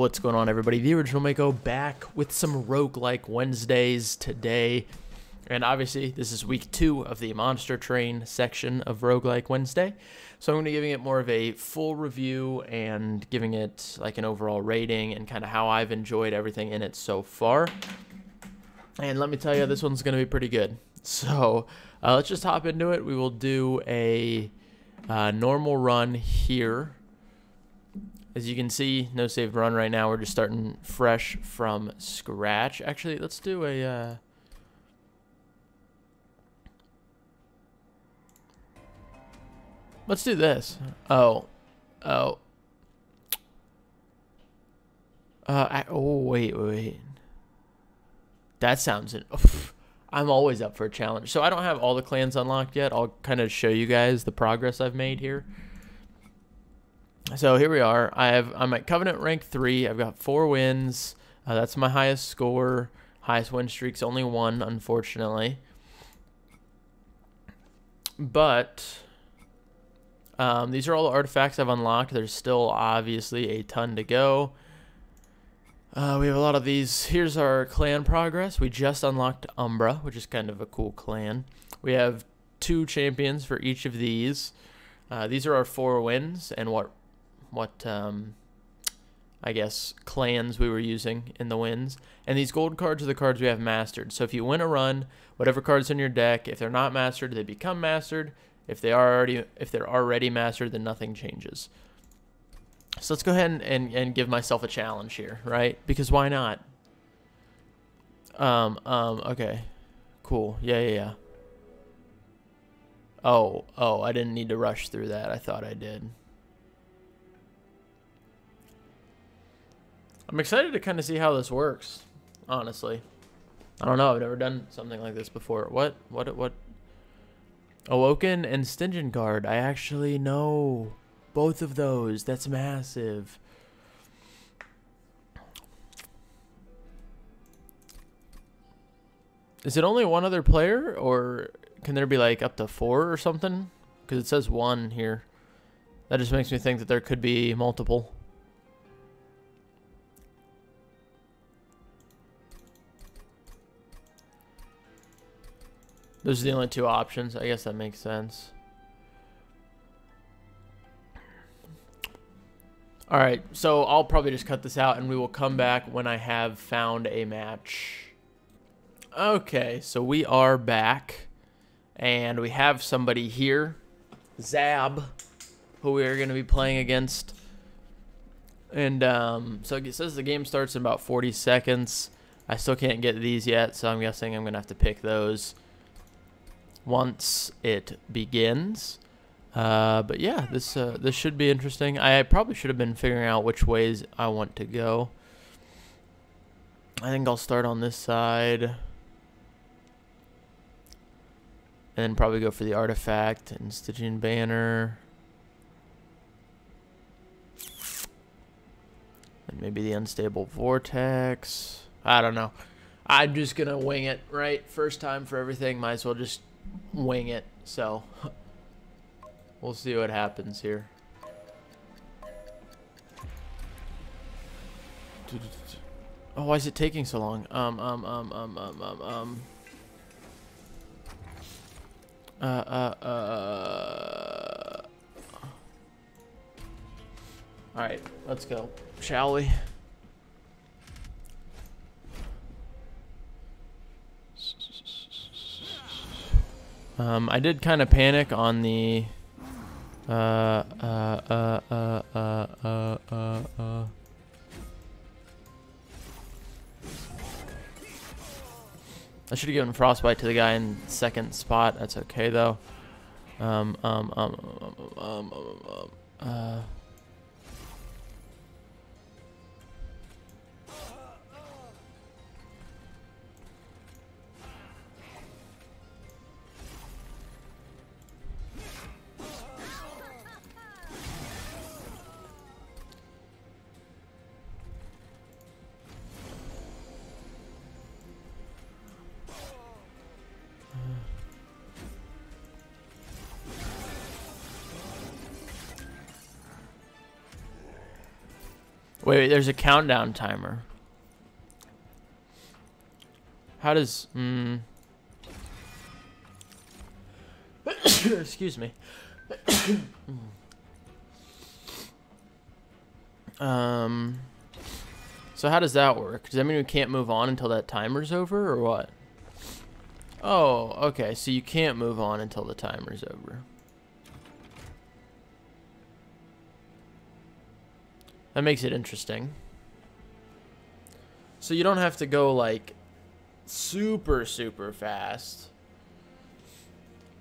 What's going on, everybody? The Original Mako back with some Roguelike Wednesdays today. And obviously, this is week 2 of the Monster Train section of Roguelike Wednesday. So I'm going to be giving it more of a full review and giving it like an overall rating and kind of how I've enjoyed everything in it so far. And let me tell you, this one's going to be pretty good. So let's just hop into it. We will do a normal run here. As you can see, no saved run right now. We're just starting fresh from scratch. Actually, let's do a... let's do this. Wait. That sounds... I'm always up for a challenge. So I don't have all the clans unlocked yet. I'll kind of show you guys the progress I've made here. So here we are. I'm at Covenant rank 3. I've got 4 wins. That's my highest score. Highest win streak's only 1, unfortunately. But these are all the artifacts I've unlocked. There's still obviously a ton to go. We have a lot of these. Here's our clan progress. We just unlocked Umbra, which is kind of a cool clan. We have 2 champions for each of these. These are our 4 wins and what I guess clans we were using in the wins. And these gold cards are the cards we have mastered. So if you win a run, whatever cards in your deck, if they're not mastered, they become mastered. If they're already mastered, then nothing changes. So let's go ahead and give myself a challenge here, right? Because why not? Okay. Cool. Yeah. Oh, I didn't need to rush through that. I thought I did. I'm excited to kind of see how this works, honestly. I don't know. I've never done something like this before. What? Awoken and Stygian Guard. I actually know both of those. That's massive. Is it only one other player, or can there be like up to 4 or something? Because it says 1 here. That just makes me think that there could be multiple. Those are the only 2 options. I guess that makes sense. All right, so I'll probably just cut this out, and we will come back when I have found a match. Okay, so we are back. And we have somebody here, Zab, who we are going to be playing against. And so it says the game starts in about 40 seconds. I still can't get these yet, so I'm guessing I'm going to have to pick those once it begins. But yeah, this should be interesting. I probably should have been figuring out which ways I want to go. I think I'll start on this side. And then probably go for the artifact and Stygian banner. And maybe the unstable vortex. I don't know. I'm just going to wing it, right? First time for everything. Might as well just wing it. So we'll see what happens here. Oh, why is it taking so long? All right, let's go, shall we? I did kind of panic on the I should have given frostbite to the guy in second spot. That's okay though. Wait, there's a countdown timer. How does... Excuse me. So how does that work? Does that mean we can't move on until that timer's over, or what? Oh, okay, so you can't move on until the timer's over. That makes it interesting. So you don't have to go, like, super, super fast.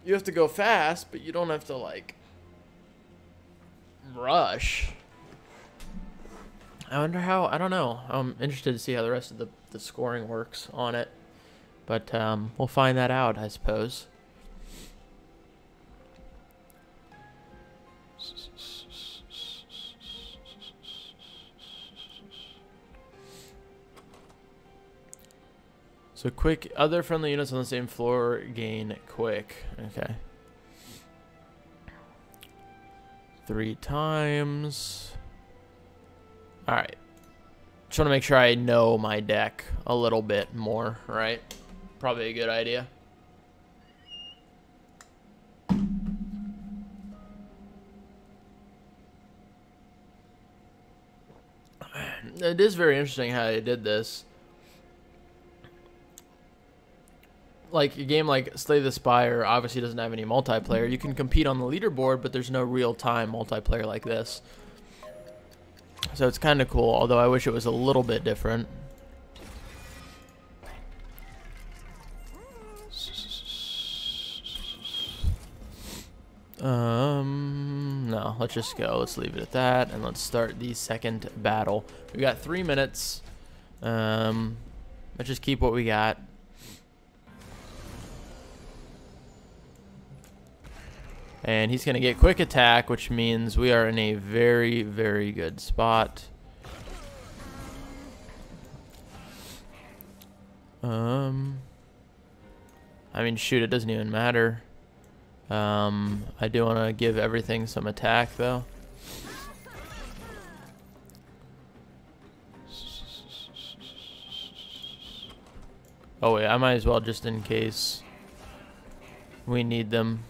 You have to go fast, but you don't have to, like, rush. I wonder how, I don't know. I'm interested to see how the rest of the scoring works on it. But we'll find that out, I suppose. So quick, other friendly units on the same floor gain quick. Okay. 3 times. All right. Just want to make sure I know my deck a little bit more, right? Probably a good idea. It is very interesting how they did this. Like, a game like Slay the Spire obviously doesn't have any multiplayer. You can compete on the leaderboard, but there's no real-time multiplayer like this. So it's kind of cool, although I wish it was a little bit different. No, let's just go. Let's leave it at that, and let's start the second battle. We've got 3 minutes. Let's just keep what we got. And he's going to get quick attack, which means we are in a very, very good spot. I mean, shoot, it doesn't even matter. I do want to give everything some attack, though. Oh, wait, I might as well, just in case we need them.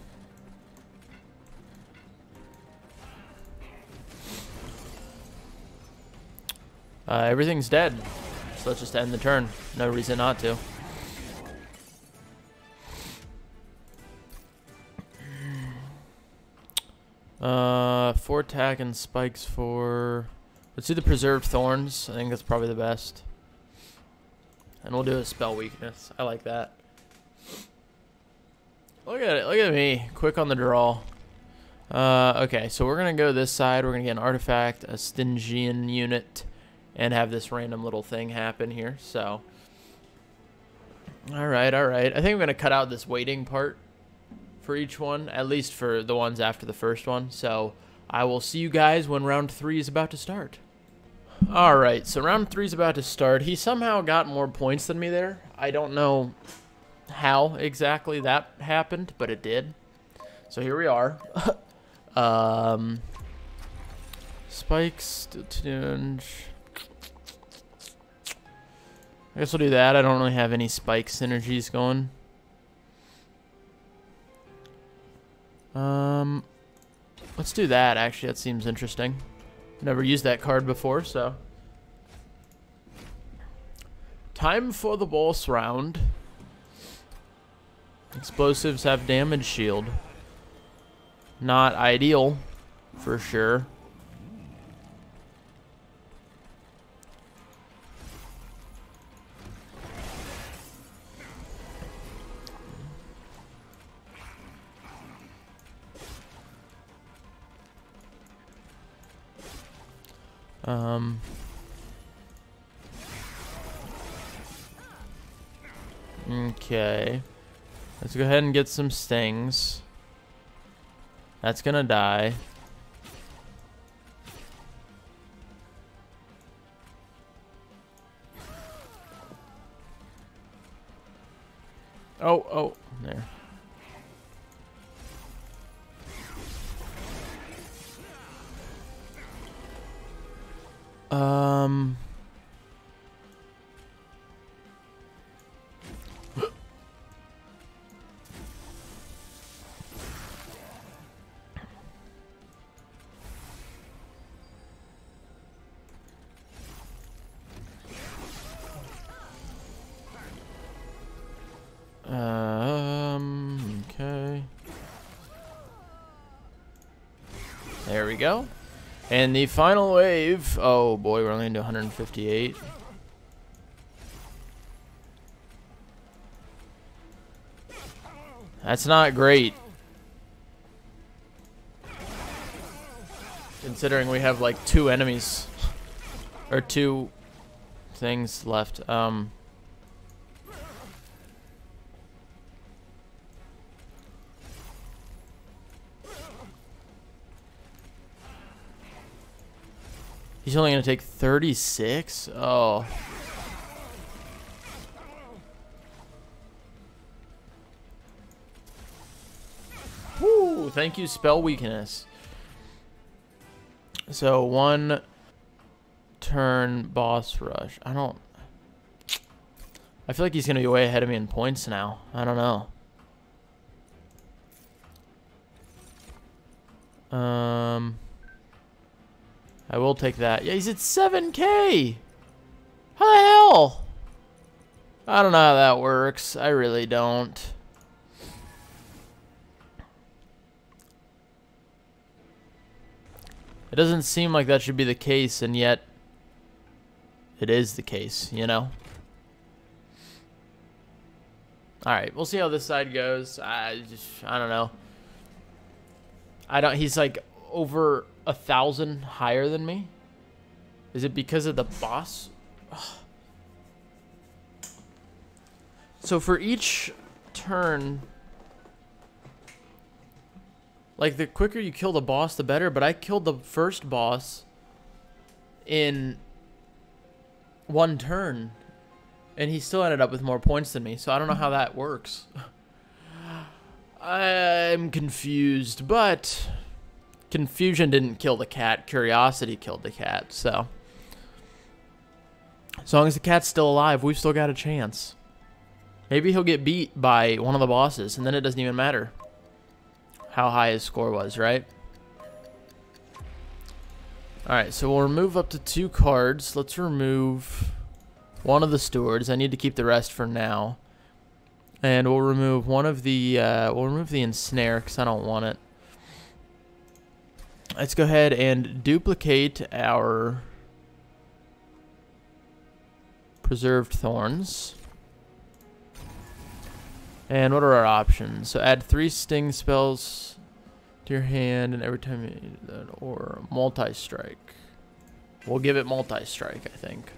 Everything's dead, so let's just end the turn. No reason not to. Four attack and spikes for... Let's do the preserved thorns. I think that's probably the best. And we'll do a spell weakness. I like that. Look at it. Look at me. Quick on the draw. Okay, so we're going to go this side. We're going to get an artifact, a Stygian unit, and have this random little thing happen here. So, all right. I think I'm going to cut out this waiting part for each one, at least for the ones after the first one. So I will see you guys when round 3 is about to start. All right, so round 3 is about to start. He somehow got more points than me there. I don't know how exactly that happened, but it did. So here we are. Spikes, tunge. I guess we'll do that. I don't really have any spike synergies going. Let's do that, actually. That seems interesting. Never used that card before, so. Time for the boss round. Explosives have damage shield. Not ideal, for sure. Okay. Let's go ahead and get some stings. That's gonna die. Oh, there. Okay. There we go. And the final wave. Oh boy, we're only into 158. That's not great. Considering we have like two enemies or two things left. He's only going to take 36? Oh. Woo! Thank you, spell weakness. So, one turn boss rush. I don't... I feel like he's going to be way ahead of me in points now. I don't know. I will take that. Yeah, he's at 7K! How the hell? I don't know how that works. I really don't. It doesn't seem like that should be the case, and yet it is the case, you know? Alright, we'll see how this side goes. I don't know. He's like over 1,000 higher than me? Is it because of the boss? Ugh. So for each turn, like the quicker you kill the boss, the better. But I killed the first boss in one turn, and he still ended up with more points than me. So I don't know how that works. I'm confused, but. Confusion didn't kill the cat. Curiosity killed the cat. So, as long as the cat's still alive, we've still got a chance. Maybe he'll get beat by one of the bosses, and then it doesn't even matter how high his score was, right? Alright, so we'll remove up to 2 cards. Let's remove one of the stewards. I need to keep the rest for now. And we'll remove one of the, we'll remove the ensnare, because I don't want it. Let's go ahead and duplicate our preserved thorns. And what are our options? So add 3 sting spells to your hand, and every time you do that, or multi-strike. We'll give it multi-strike, I think.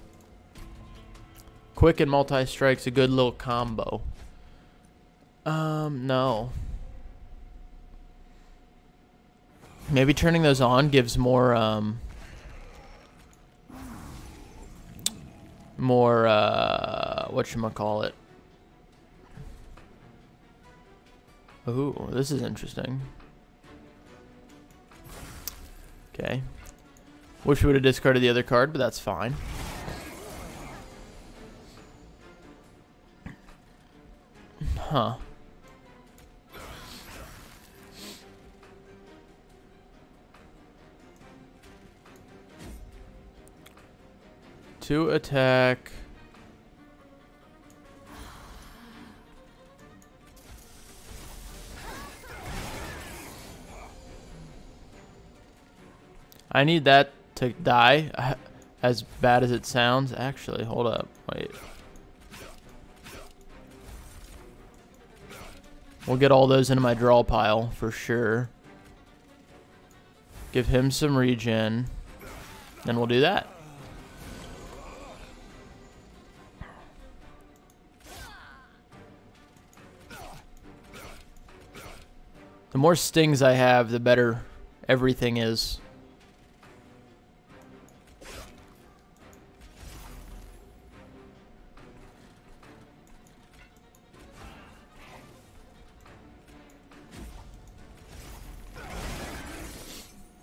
Quick and multi-strike's a good little combo. No. Maybe turning those on gives more, whatchamacallit. Ooh, this is interesting. Okay. Wish we would have discarded the other card, but that's fine. Huh. To attack. I need that to die, as bad as it sounds. Actually, hold up. Wait. We'll get all those into my draw pile for sure. Give him some regen. Then we'll do that. The more stings I have, the better everything is.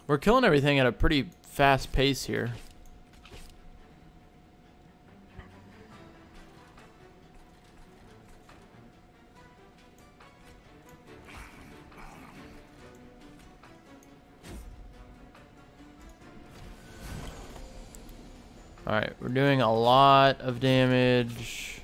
We're killing everything at a pretty fast pace here. Alright, we're doing a lot of damage.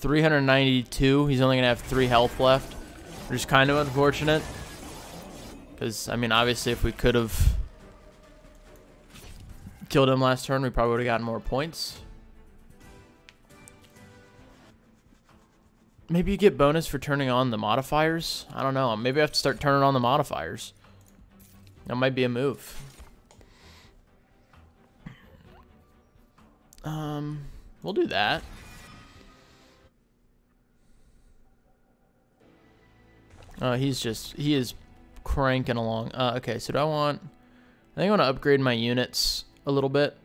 $392. He's only going to have 3 health left, which is kind of unfortunate. Because, I mean, obviously if we could have killed him last turn, we probably would have gotten more points. Maybe you get bonus for turning on the modifiers. I don't know. Maybe I have to start turning on the modifiers. That might be a move. We'll do that. He is cranking along. Okay, so do I think I want to upgrade my units a little bit.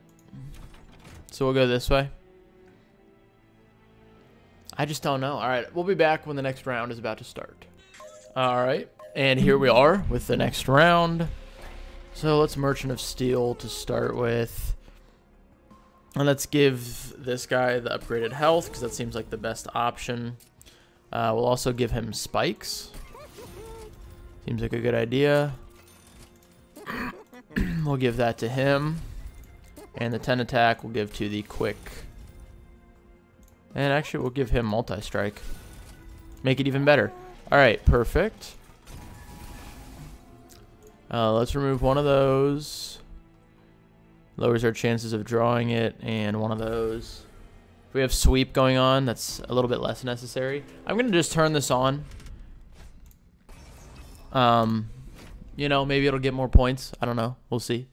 So we'll go this way. I just don't know. All right, we'll be back when the next round is about to start. All right, and here we are with the next round. So let's Merchant of Steel to start with. And let's give this guy the upgraded health because that seems like the best option. We'll also give him spikes. Seems like a good idea. We'll give that to him. And the 10 attack we'll give to the quick. And actually, we'll give him multi-strike. Make it even better. All right, perfect. Let's remove one of those. Lowers our chances of drawing it, and one of those. If we have sweep going on, that's a little bit less necessary. I'm going to just turn this on. You know, maybe it'll get more points. I don't know. We'll see.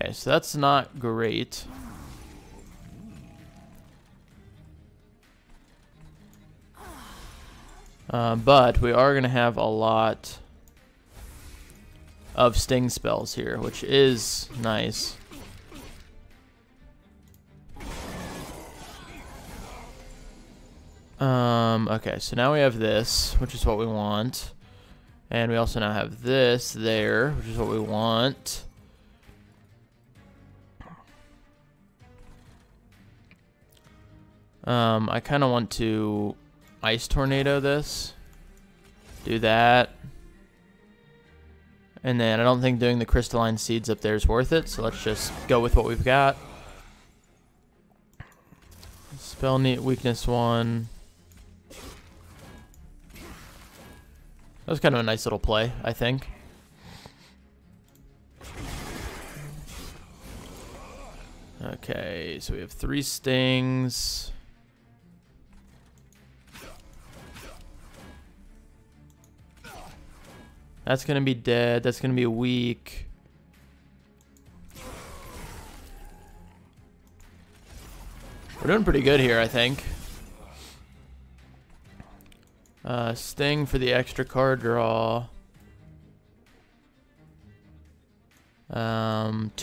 Okay, so that's not great. But we are going to have a lot of sting spells here, which is nice. Okay, so now we have this, which is what we want. And we also now have this there, which is what we want. I kind of want to ice tornado this, do that, and then I don't think doing the crystalline seeds up there is worth it, so let's just go with what we've got. Spell need weakness 1. That was kind of a nice little play, I think. Okay, so we have 3 stings. That's going to be dead. That's going to be weak. We're doing pretty good here, I think. Sting for the extra card draw. 2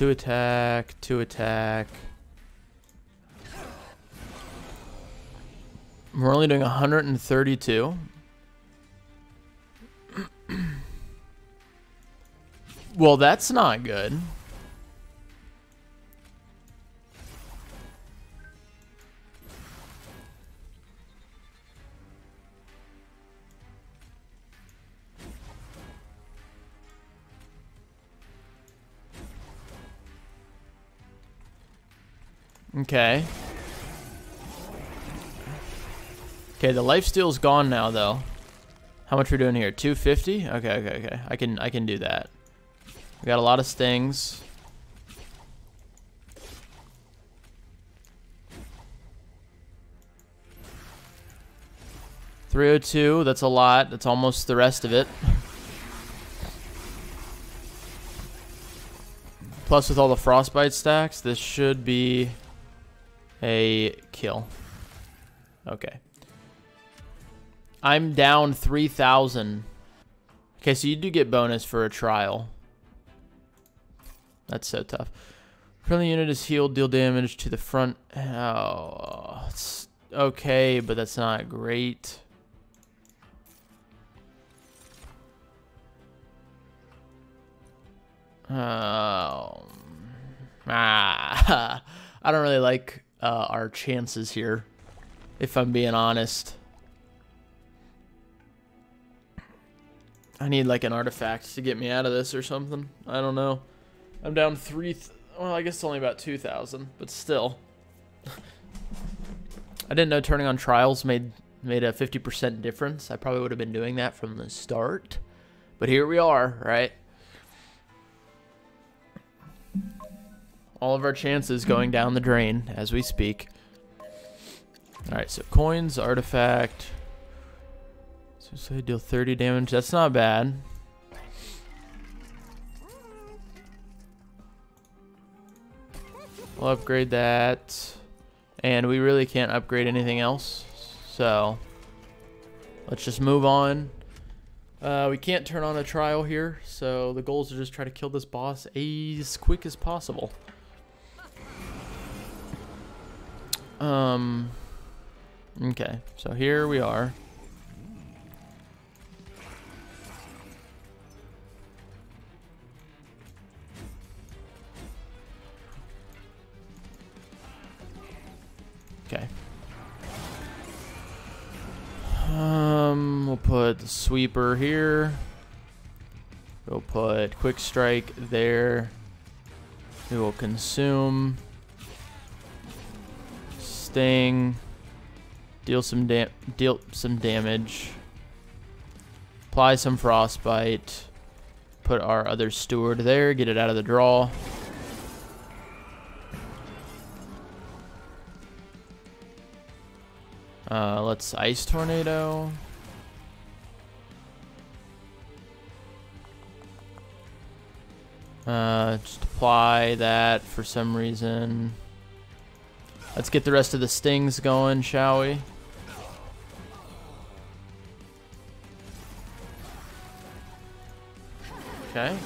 attack, 2 attack. We're only doing 132. Well, that's not good. Okay. Okay, the lifesteal's gone now, though. How much are we doing here? 250? Okay, okay, okay. I can do that. We got a lot of stings. $302, that's a lot. That's almost the rest of it. Plus with all the frostbite stacks, this should be a kill. Okay. I'm down 3,000. Okay, so you do get bonus for a trial. That's so tough. Friendly unit is healed, deal damage to the front. Oh, it's okay, but that's not great. I don't really like our chances here, if I'm being honest. I need like an artifact to get me out of this or something. I don't know. I'm down well, I guess it's only about 2,000, but still. I didn't know turning on trials made a 50% difference. I probably would have been doing that from the start, but here we are, right? All of our chances going down the drain as we speak. All right, so coins, artifact. So I deal 30 damage. That's not bad. We'll upgrade that, and we really can't upgrade anything else. So let's just move on. We can't turn on a trial here, so the goal is to just try to kill this boss as quick as possible. Okay, so here we are. Okay. We'll put the sweeper here. We'll put quick strike there. We will consume. Sting. Deal some damage. Apply some frostbite. Put our other steward there. Get it out of the draw. Let's ice tornado. Just apply that for some reason. Let's get the rest of the stings going, shall we? Okay.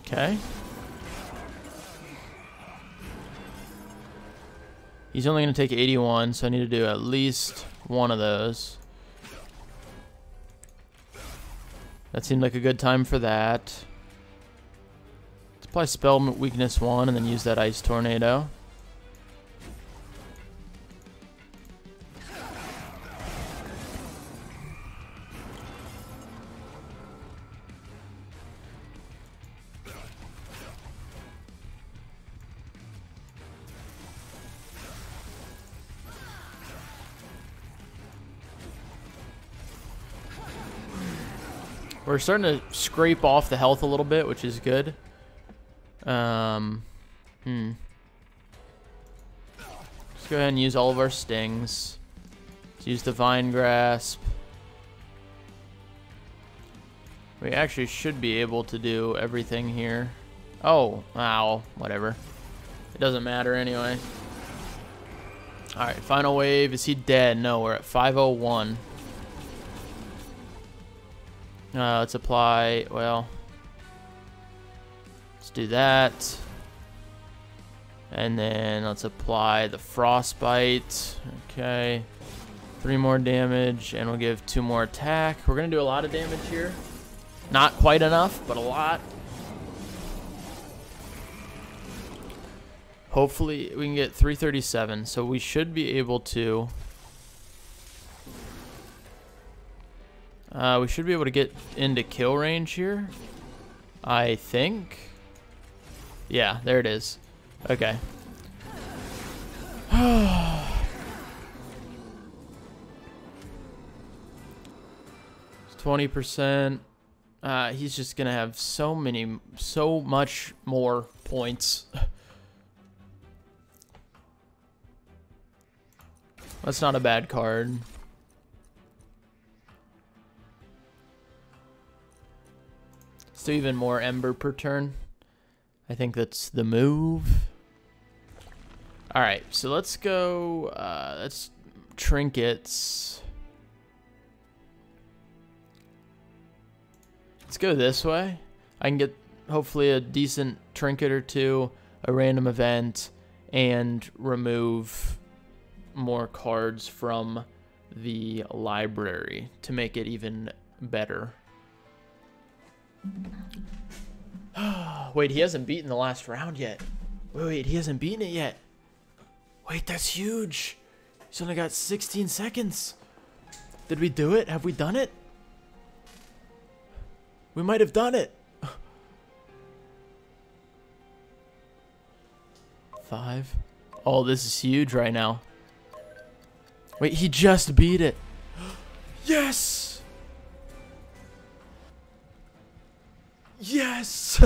Okay. He's only going to take 81, so I need to do at least one of those. That seemed like a good time for that. Let's apply spell weakness 1 and then use that ice tornado. We're starting to scrape off the health a little bit, which is good. Let's go ahead and use all of our stings. Let's use Divine Grasp. We actually should be able to do everything here. Oh, ow, whatever. It doesn't matter anyway. All right, final wave. Is he dead? No, we're at 501. Let's apply, well, let's do that. And then let's apply the frostbite. Okay. 3 more damage, and we'll give 2 more attack. We're going to do a lot of damage here. Not quite enough, but a lot. Hopefully, we can get 337, so we should be able to... we should be able to get into kill range here, I think. Yeah, there it is. Okay. It's 20%. He's just gonna have so much more points. That's not a bad card. So even more ember per turn. I think that's the move. All right, so let's go. Let's trinkets. Let's go this way. I can get hopefully a decent trinket or two, a random event, and remove more cards from the library to make it even better. Wait, he hasn't beaten the last round yet. Wait, he hasn't beaten it yet. Wait, that's huge. He's only got 16 seconds. Did we do it? Have we done it? We might have done it. 5. Oh, this is huge right now. Wait, he just beat it. Yes! Yes!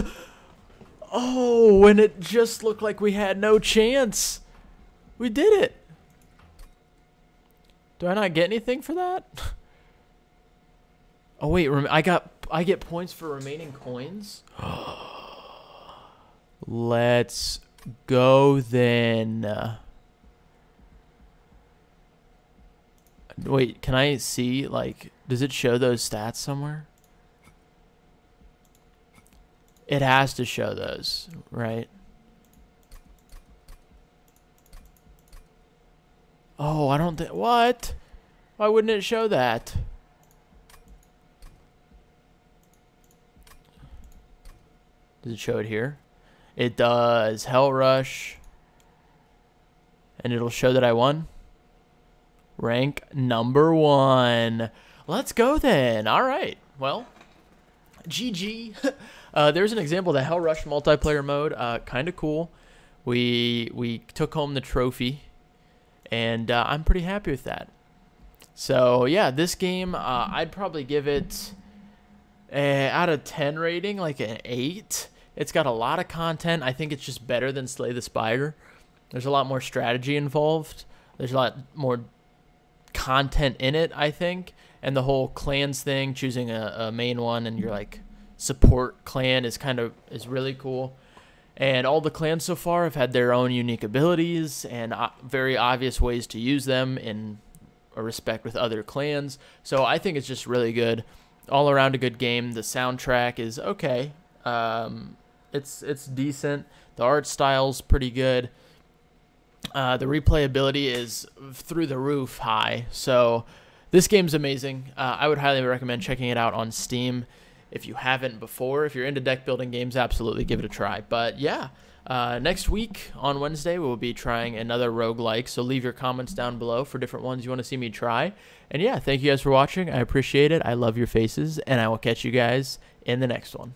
Oh, and it just looked like we had no chance. We did it. Do I not get anything for that? Oh wait, I get points for remaining coins. Let's go then. Wait, can I see, like, does it show those stats somewhere? It has to show those, right? Oh, I don't think, what? Why wouldn't it show that? Does it show it here? It does. Hell Rush. And it'll show that I won. Rank number 1. Let's go then. All right. Well, GG. There's an example of the Hell Rush multiplayer mode. Kind of cool. We took home the trophy. And I'm pretty happy with that. So, yeah, this game, I'd probably give it a, out of 10 rating, like an 8. It's got a lot of content. I think it's just better than Slay the Spire. There's a lot more strategy involved. There's a lot more content in it, I think. And the whole clans thing, choosing a main one and your, like, support clan is really cool. And all the clans so far have had their own unique abilities and very obvious ways to use them in a respect with other clans. So I think it's just really good. All around a good game. The soundtrack is okay. It's decent. The art style's pretty good. The replayability is through the roof high. So this game's amazing. I would highly recommend checking it out on Steam. If you haven't before, if you're into deck building games, absolutely give it a try. But yeah, next week on Wednesday, we'll be trying another roguelike. So leave your comments down below for different ones you want to see me try. And yeah, thank you guys for watching. I appreciate it. I love your faces. And I will catch you guys in the next one.